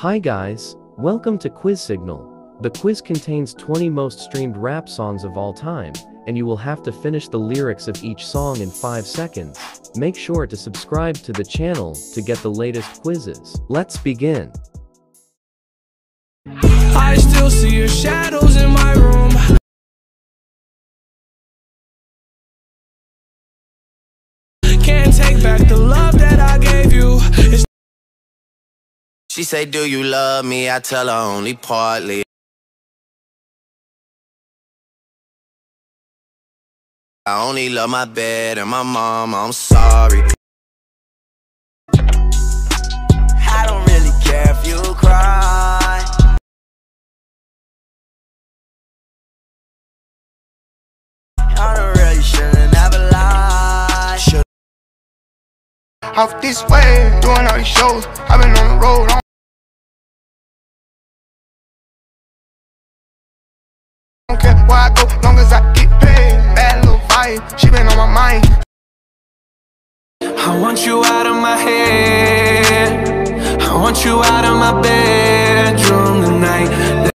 Hi guys, welcome to Quiz Signal. The quiz contains 20 most streamed rap songs of all time, and you will have to finish the lyrics of each song in 5 seconds. Make sure to subscribe to the channel to get the latest quizzes. Let's begin. I still see your shadows in my room. Can't take back the love that I gave you. She say, do you love me? I tell her only partly. I only love my bed and my mom, I'm sorry. I don't really care if you cry. I don't really should've never lied. Off this way, doing all these shows, I've been on the road. I don't care where I go, long as I get paid. Bad little vibe, she been on my mind. I want you out of my head. I want you out of my bedroom tonight.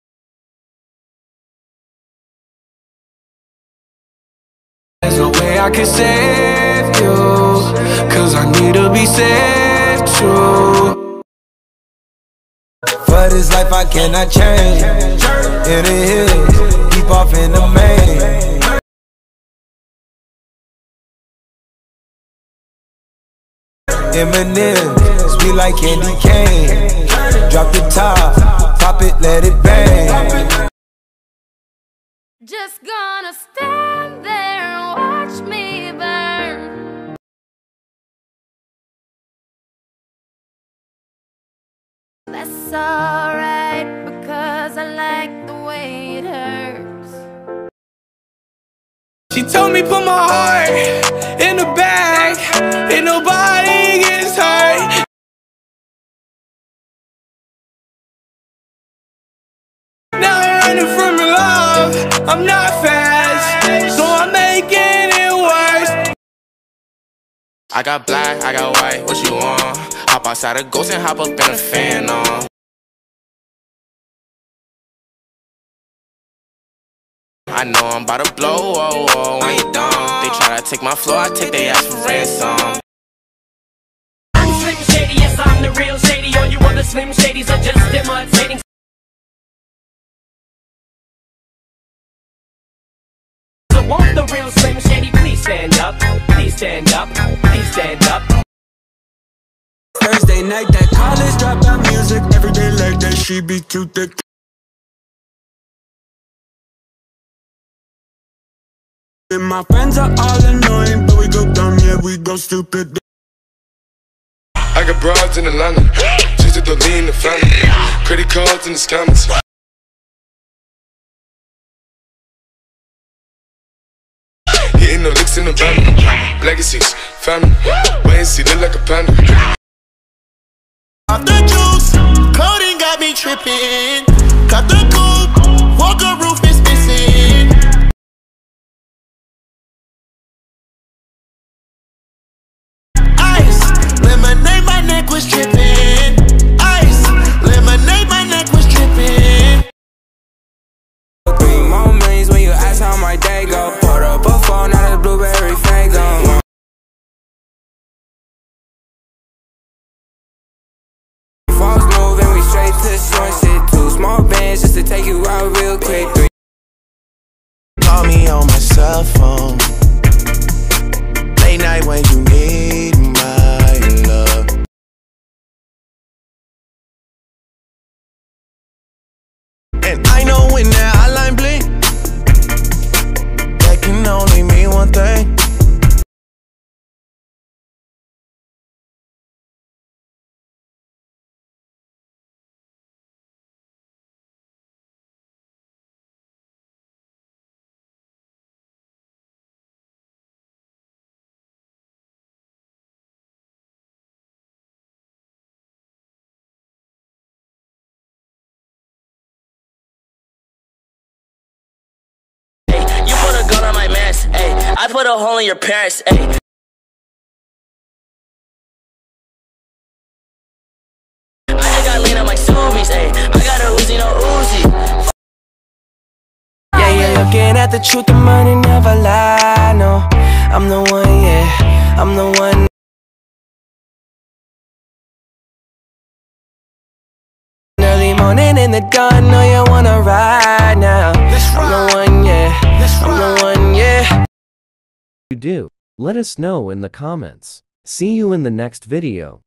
There's no way I can save you, 'cause I need to be saved too. For this life I cannot change. It is off in the main. M&M, sweet like candy cane. Drop the top, pop it, let it bang. Just gonna stand there and watch me burn. That's alright, because I like the way it hurts. She told me put my heart in the bag, and nobody gets hurt. Now I'm running from your love, I'm not fast, so I'm making it worse. I got black, I got white, what you want? Hop outside a ghost and hop up in a fan on. I know I'm about to blow, oh, oh, I ain't dumb. They try to take my floor, I take they ass for ransom. I'm Slim Shady, yes, I'm the real Shady. All you other Slim Shadys are just imitating. So won't the real Slim Shady please stand up, please stand up, please stand up. Thursday night, that college dropout music. Every day like that, she be too thick. And my friends are all annoying, but we go dumb, yeah, we go stupid. I got broads in Atlanta, just to the lean, the family, credit cards and the scammers. Hitting the licks in the van, legacies, family, wait and see, look like a panda. Off the juice, coding got me tripping. Cut the coupe, Walker roof is missing. Lemonade, my neck was dripping. Ice, lemonade, my neck was dripping. Three moments when you ask how my day go. Put up a phone, out of blueberry fango. Falls moving, we straight to the sunset. Two small bands just to take you out real quick. Call me on my cell phone. Late night when you need my love. And I know when that hotline blink, that can only mean one thing. I put a hole in your parents, ayy. I just got lean on my soul. streets, ayy. I got a Uzi, no Uzi. Yeah, you're looking at the truth, the money never lie. No, I'm the one, yeah, I'm the one. Early morning in the dawn, know you wanna ride now. I'm the one, yeah, I'm the one, yeah. You do. Let us know in the comments. See you in the next video.